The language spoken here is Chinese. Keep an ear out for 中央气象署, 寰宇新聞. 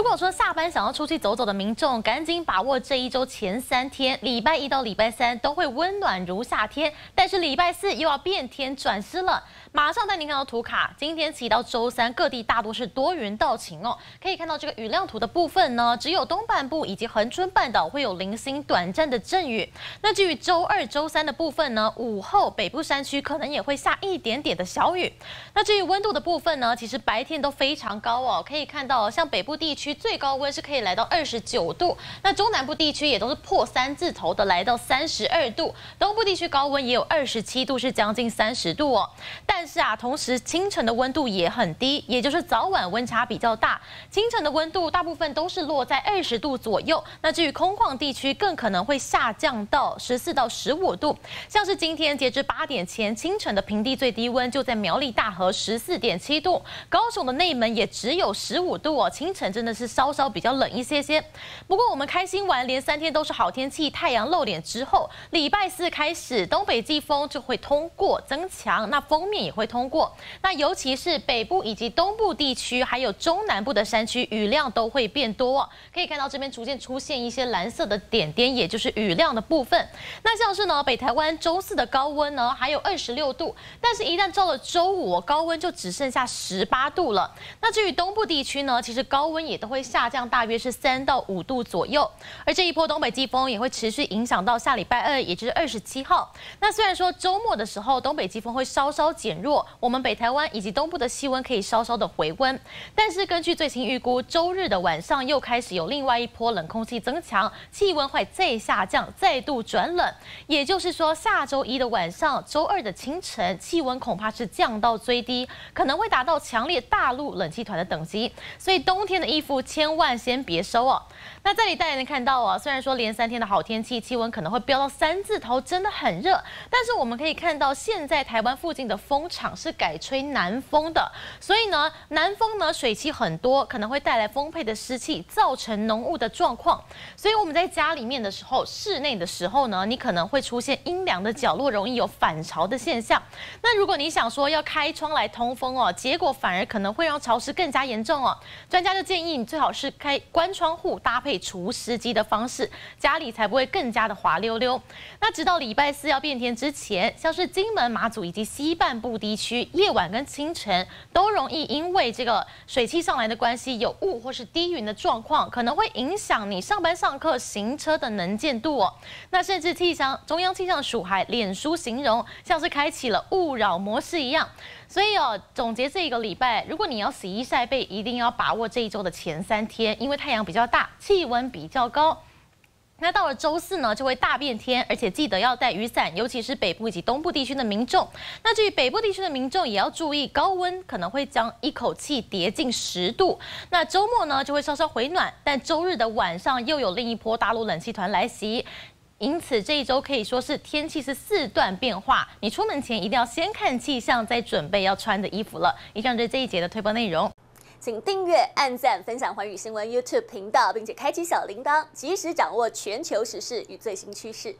如果说下班想要出去走走的民众，赶紧把握这一周前3天，礼拜一到礼拜三都会温暖如夏天，但是礼拜四又要变天转湿了。马上带您看到图卡，今天起到周三，各地大多是多云到晴哦。可以看到这个雨量图的部分呢，只有东半部以及恒春半岛会有零星短暂的阵雨。那至于周二、周三的部分呢，午后北部山区可能也会下一点点的小雨。那至于温度的部分呢，其实白天都非常高哦，可以看到像北部地区。 区最高温是可以来到29度，那中南部地区也都是破3字头的，来到32度，东部地区高温也有27度，是将近30度哦。但是啊，同时清晨的温度也很低，也就是早晚温差比较大。清晨的温度大部分都是落在20度左右，那至于空旷地区更可能会下降到14到15度。像是今天截至8点前，清晨的平地最低温就在苗栗大河14.7度，高雄的内门也只有15度哦。清晨真的是稍稍比较冷一些些，不过我们开心完连3天都是好天气，太阳露脸之后，礼拜四开始东北季风就会通过增强，那封面也会通过，那尤其是北部以及东部地区，还有中南部的山区雨量都会变多，可以看到这边逐渐出现一些蓝色的点点，也就是雨量的部分。那像是呢北台湾周四的高温呢还有26度，但是一旦到了周五，高温就只剩下18度了。那至于东部地区呢，其实高温也都会下降，大约是3到5度左右。而这一波东北季风也会持续影响到下礼拜2，也就是27号。那虽然说周末的时候东北季风会稍稍减弱，我们北台湾以及东部的气温可以稍稍的回温，但是根据最新预估，周日的晚上又开始有另外一波冷空气增强，气温会再下降，再度转冷。也就是说，下周一的晚上、周二的清晨，气温恐怕是降到最低，可能会达到强烈大陆冷气团的等级。所以冬天的衣服千万先别收哦。那这里大家能看到啊，虽然说连3天的好天气，气温可能会飙到3字头，真的很热。但是我们可以看到，现在台湾附近的风场是改吹南风的，所以呢，南风呢水汽很多，可能会带来丰沛的湿气，造成浓雾的状况。所以我们在家里面的时候，室内的时候呢，你可能会出现阴凉的角落，容易有反潮的现象。那如果你想说要开窗来通风哦，结果反而可能会让潮湿更加严重哦。专家就建议你最好是开关窗户，搭配除湿机的方式，家里才不会更加的滑溜溜。那直到礼拜四要变天之前，像是金门、马祖以及西半部地区，夜晚跟清晨都容易因为这个水汽上来的关系，有雾或是低云的状况，可能会影响你上班上课行车的能见度哦。那甚至中央气象署还脸书形容，像是开启了勿扰模式一样。所以哦，总结这一个礼拜，如果你要洗衣晒被，一定要把握这一周的前3天，因为太阳比较大，气温比较高。那到了周四呢，就会大变天，而且记得要带雨伞，尤其是北部以及东部地区的民众。那至于北部地区的民众，也要注意高温可能会将一口气跌近10度。那周末呢，就会稍稍回暖，但周日的晚上又有另一波大陆冷气团来袭。 因此，这一周可以说是天气是4段变化。你出门前一定要先看气象，再准备要穿的衣服了。以上就是这一节的推播内容，请订阅、按赞、分享寰宇新闻 YouTube 频道，并且开启小铃铛，及时掌握全球时事与最新趋势。